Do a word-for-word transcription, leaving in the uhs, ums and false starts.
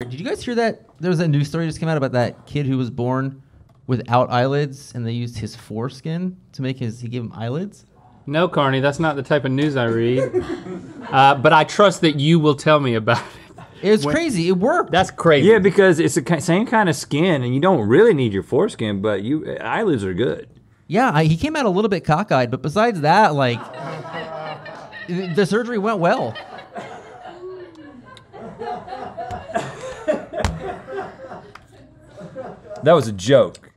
Did you guys hear that? There was a news story just came out about that kid who was born without eyelids, and they used his foreskin to make his. He gave him eyelids. No, Carney, that's not the type of news I read. uh, but I trust that you will tell me about it. It was when, crazy. It worked. That's crazy. Yeah, because it's the same kind of skin, and you don't really need your foreskin, but you eyelids are good. Yeah, I, he came out a little bit cockeyed, but besides that, like, the surgery went well. That was a joke.